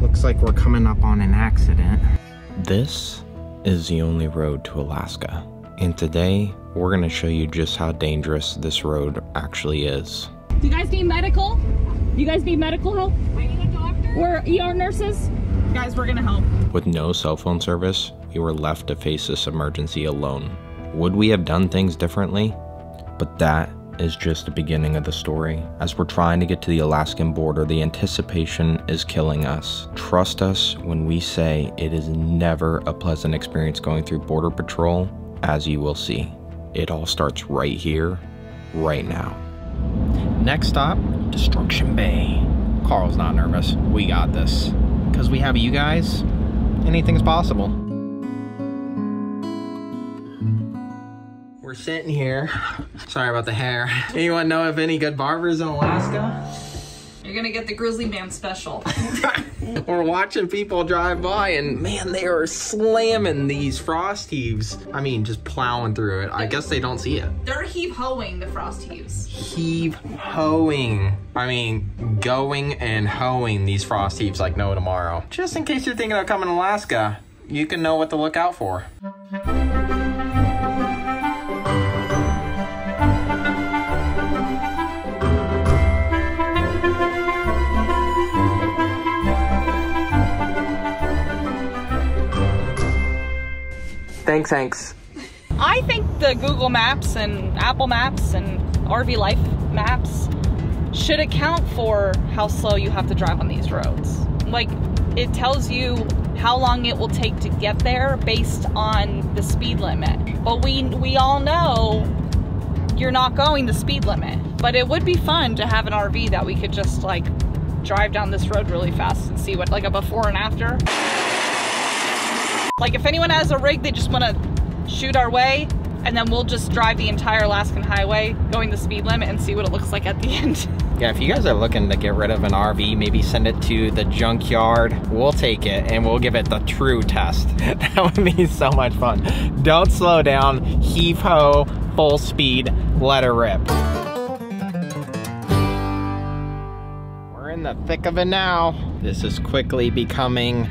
Looks like we're coming up on an accident. This is the only road to Alaska, and today we're gonna show you just how dangerous this road actually is. Do you guys need medical? Do you guys need medical help? I need a doctor. We're ER nurses. Guys, we're gonna help. With no cell phone service, we were left to face this emergency alone. Would we have done things differently? But that is just the beginning of the story. As we're trying to get to the Alaskan border, the anticipation is killing us. Trust us when we say it is never a pleasant experience going through Border Patrol, as you will see. It all starts right here, right now. Next stop, Destruction Bay. Carl's not nervous. We got this. Because we have you guys, anything's possible. We're sitting here. Sorry about the hair. Anyone know of any good barbers in Alaska? You're gonna get the Grizzly Man special. We're watching people drive by and man, they are slamming these frost heaves. I mean, just plowing through it. I guess they don't see it. They're heave-hoeing the frost heaves. Heave-hoeing. I mean, going and hoeing these frost heaves like no tomorrow. Just in case you're thinking of coming to Alaska, you can know what to look out for. Thanks. I think the Google Maps and Apple Maps and RV Life Maps should account for how slow you have to drive on these roads. Like, it tells you how long it will take to get there based on the speed limit. But we all know you're not going the speed limit. But it would be fun to have an RV that we could just like drive down this road really fast and see what, like a before and after. Like if anyone has a rig, they just want to shoot our way and then we'll just drive the entire Alaskan highway going the speed limit and see what it looks like at the end. Yeah, if you guys are looking to get rid of an RV, maybe send it to the junkyard. We'll take it and we'll give it the true test. That would be so much fun. Don't slow down, heave ho, full speed, let her rip. We're in the thick of it now. This is quickly becoming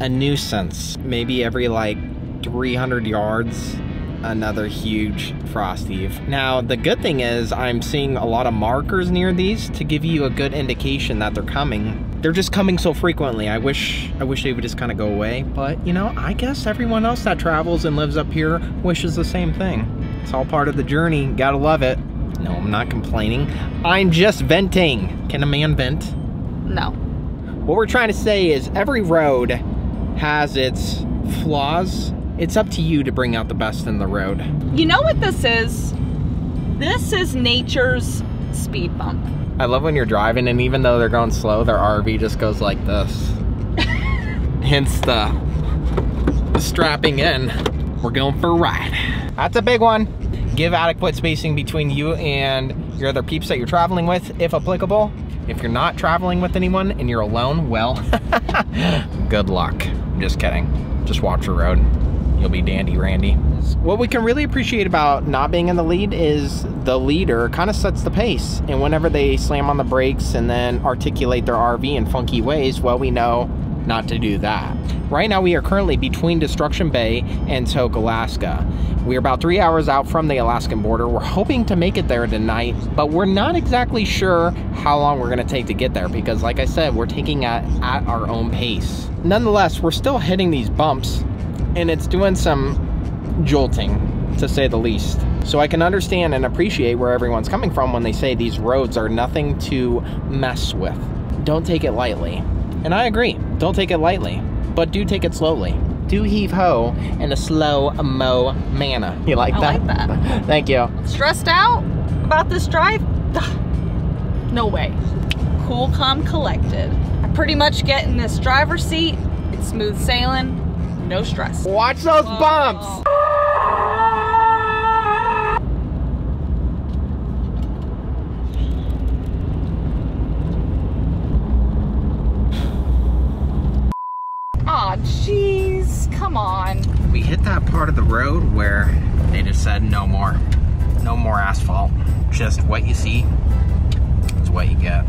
a nuisance. Maybe every like 300 yards, another huge frost heave. Now, the good thing is I'm seeing a lot of markers near these to give you a good indication that they're coming. They're just coming so frequently. I wish they would just kind of go away. But you know, I guess everyone else that travels and lives up here wishes the same thing. It's all part of the journey. Gotta love it. No, I'm not complaining. I'm just venting. Can a man vent? No. What we're trying to say is every road has its flaws. It's up to you to bring out the best in the road. You know what this is? This is nature's speed bump. I love when you're driving and even though they're going slow, their RV just goes like this. Hence the strapping in. We're going for a ride. That's a big one. Give adequate spacing between you and your other peeps that you're traveling with, if applicable. If you're not traveling with anyone and you're alone, well, good luck. I'm just kidding. Just watch your road. You'll be dandy randy. What we can really appreciate about not being in the lead is the leader kind of sets the pace. And whenever they slam on the brakes and then articulate their RV in funky ways, well, we know not to do that. Right now, we are currently between Destruction Bay and Tok, Alaska. We're about 3 hours out from the Alaskan border. We're hoping to make it there tonight, but we're not exactly sure how long we're gonna take to get there because like I said, we're taking it at our own pace. Nonetheless, we're still hitting these bumps and it's doing some jolting, to say the least. So I can understand and appreciate where everyone's coming from when they say these roads are nothing to mess with. Don't take it lightly. And I agree, don't take it lightly, but do take it slowly. Do heave-ho in a slow-mo manner. You like that? I like that. Thank you. Stressed out about this drive? Ugh. No way. Cool, calm, collected. I'm pretty much getting this driver's seat. It's smooth sailing, no stress. Watch those bumps! Aw, jeez. Come on. We hit that part of the road where they just said no more. No more asphalt. Just what you see is what you get.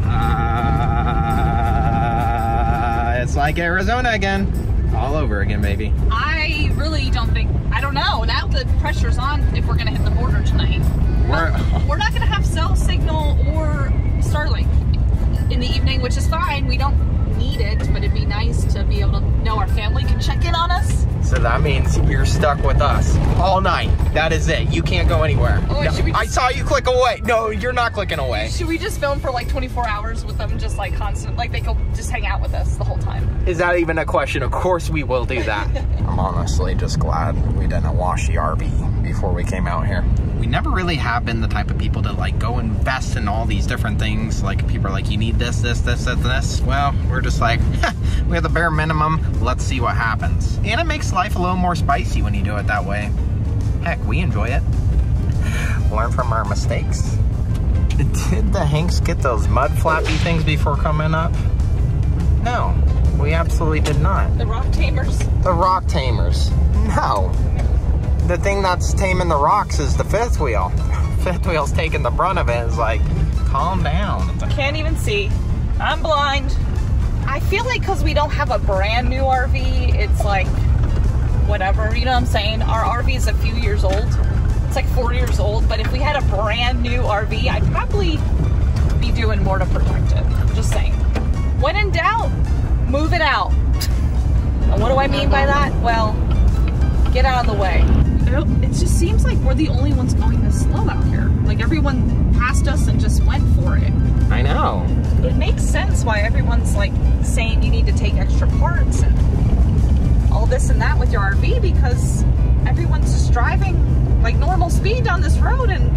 It's like Arizona again. All over again, maybe. I really don't think, I don't know. Now the pressure's on if we're gonna hit the border tonight. We're not gonna have cell signal or Starlink in the evening, which is fine. We don't need it, but it'd be nice to be able to know our family can check in on us. So that means you're stuck with us all night. That is it. You can't go anywhere. Oh, no, I saw you click away. No, you're not clicking away. Should we just film for like 24 hours with them, just like constant, like they could just hang out with us the whole time? Is that even a question? Of course we will do that. I'm honestly just glad we didn't wash the RV before we came out here. We never really have been the type of people to like go invest in all these different things. Like people are like, you need this, this, this, this, this. Well, we're just like, we have the bare minimum. Let's see what happens. And it makes life a little more spicy when you do it that way. Heck, we enjoy it. Learn from our mistakes. Did the Hanks get those mud flappy things before coming up? No, we absolutely did not. The rock tamers. The rock tamers. No. The thing that's taming the rocks is the fifth wheel. Fifth wheel's taking the brunt of it. It's like, calm down. Can't even see. I'm blind. I feel like because we don't have a brand new RV, it's like whatever. You know what I'm saying? Our RV is a few years old. It's like 4 years old. But if we had a brand new RV, I'd probably be doing more to protect it. Just saying. When in doubt, move it out. And what do I mean by that? Well, get out of the way. It just seems like we're the only ones going this slow out here. Like everyone passed us and just went for it. I know. It makes sense why everyone's like saying you need to take extra parts and all this and that with your RV, because everyone's just driving like normal speed down this road and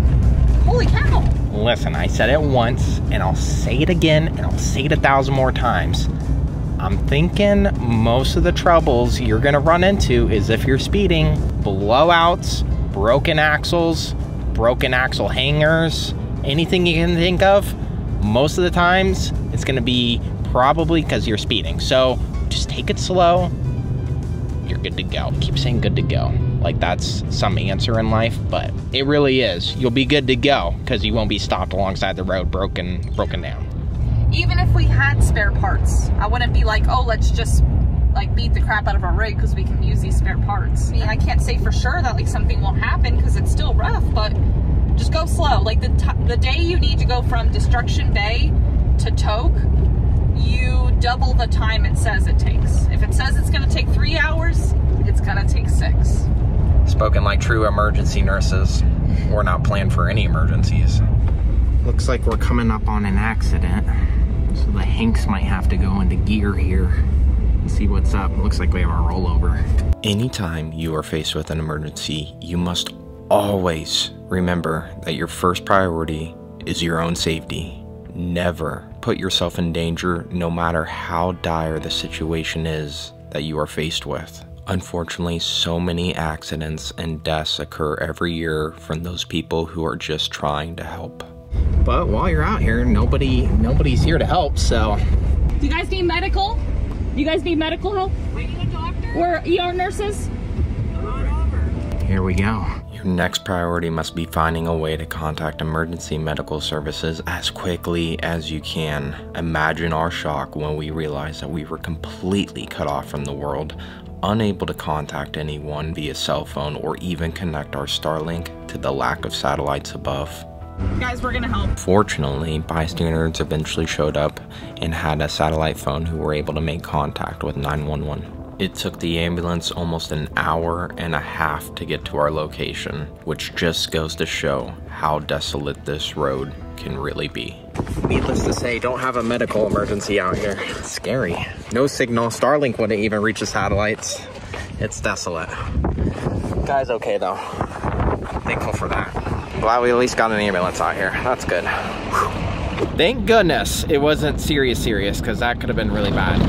holy cow. Listen, I said it once and I'll say it again and I'll say it 1,000 more times. I'm thinking most of the troubles you're gonna run into is if you're speeding, blowouts, broken axles, broken axle hangers, anything you can think of. Most of the times it's gonna be probably because you're speeding. So just take it slow, you're good to go. Keep saying good to go. Like that's some answer in life, but it really is. You'll be good to go because you won't be stopped alongside the road broken down. Even if we had spare parts, I wouldn't be like, oh, let's just like beat the crap out of our rig because we can use these spare parts. I mean, I can't say for sure that like something won't happen because it's still rough, but just go slow. Like the day you need to go from Destruction Bay to Tok, you double the time it says it takes. If it says it's gonna take 3 hours, it's gonna take 6. Spoken like true emergency nurses. We're not planned for any emergencies. Looks like we're coming up on an accident. So the Hanks might have to go into gear here and see what's up. Looks like we have a rollover. Anytime you are faced with an emergency, you must always remember that your first priority is your own safety. Never put yourself in danger, no matter how dire the situation is that you are faced with. Unfortunately, so many accidents and deaths occur every year from those people who are just trying to help. But while you're out here, nobody's here to help, so. Do you guys need medical? Do you guys need medical help? We need a doctor. We're ER nurses. Over. Here we go. Your next priority must be finding a way to contact emergency medical services as quickly as you can. Imagine our shock when we realized that we were completely cut off from the world, unable to contact anyone via cell phone or even connect our Starlink to the lack of satellites above. Guys, we're gonna help. Fortunately, bystanders eventually showed up and had a satellite phone who were able to make contact with 911. It took the ambulance almost an hour and a half to get to our location, which just goes to show how desolate this road can really be. Needless to say, don't have a medical emergency out here. It's scary. No signal. Starlink wouldn't even reach the satellites. It's desolate. Guys, okay though. Thankful for that. Glad we at least got an ambulance out here. That's good. Whew. Thank goodness it wasn't serious, because that could have been really bad.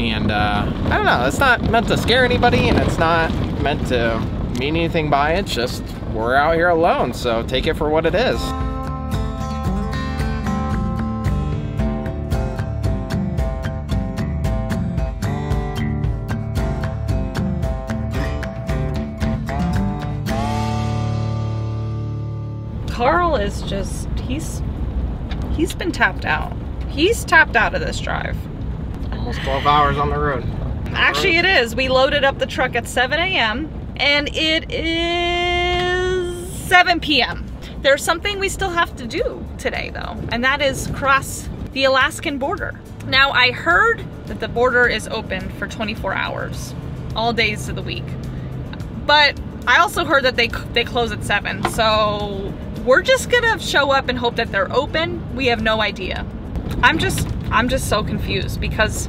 And I don't know, it's not meant to scare anybody and it's not meant to mean anything by it. It's just we're out here alone, so take it for what it is. Carl is just, he's been tapped out. He's tapped out of this drive. I almost 12 hours on the road. Actually, it is. We loaded up the truck at 7 a.m. and it is 7 p.m. There's something we still have to do today though, and that is cross the Alaskan border. Now, I heard that the border is open for 24 hours, all days of the week. But I also heard that they close at 7, so we're just gonna show up and hope that they're open. We have no idea. I'm just so confused because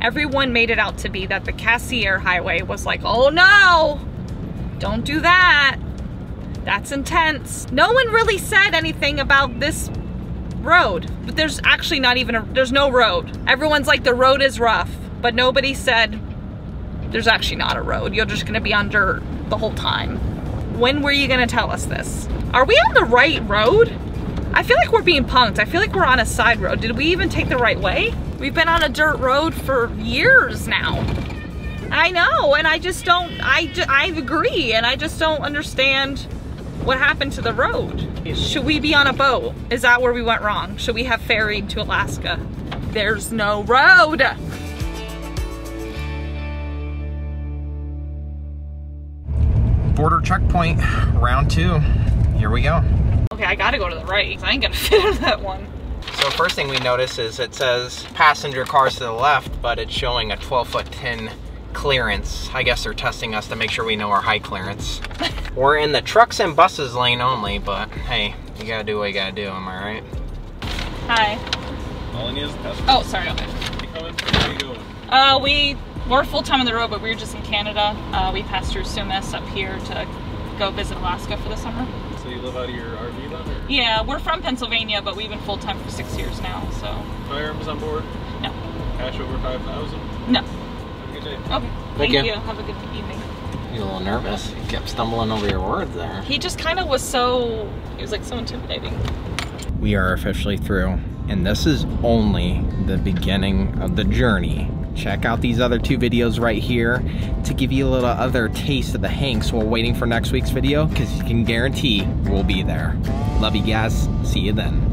everyone made it out to be that the Cassier Highway was like, oh no, don't do that. That's intense. No one really said anything about this road, but there's actually not even there's no road. Everyone's like, the road is rough, but nobody said there's actually not a road. You're just gonna be on dirt the whole time. When were you gonna tell us this? Are we on the right road? I feel like we're being punked. I feel like we're on a side road. Did we even take the right way? We've been on a dirt road for years now. I know, and I just don't, I agree, and I just don't understand what happened to the road. Should we be on a boat? Is that where we went wrong? Should we have ferried to Alaska? There's no road. Border checkpoint, round 2. Here we go. Okay, I gotta go to the right. I ain't gonna fit into that one. So first thing we notice is it says passenger cars to the left, but it's showing a 12'10" clearance. I guess they're testing us to make sure we know our height clearance. We're in the trucks and buses lane only, but hey, you gotta do what you gotta do, am I right? Hi. All I need is a passport. Oh, sorry, okay. Where are you going? We're full time on the road, but we were just in Canada. We passed through Sumas up here to go visit Alaska for the summer. So you live out of your RV then? Yeah, we're from Pennsylvania, but we've been full time for 6 years now, so. Firearms on board? No. Cash over 5,000? No. Okay. Thank you. Have a good evening. You're a little nervous. You kept stumbling over your words there. He just kind of was so, he was like so intimidating. We are officially through, and this is only the beginning of the journey. Check out these other 2 videos right here to give you a little other taste of the hanks while waiting for next week's video, because you can guarantee we'll be there. Love you guys. See you then.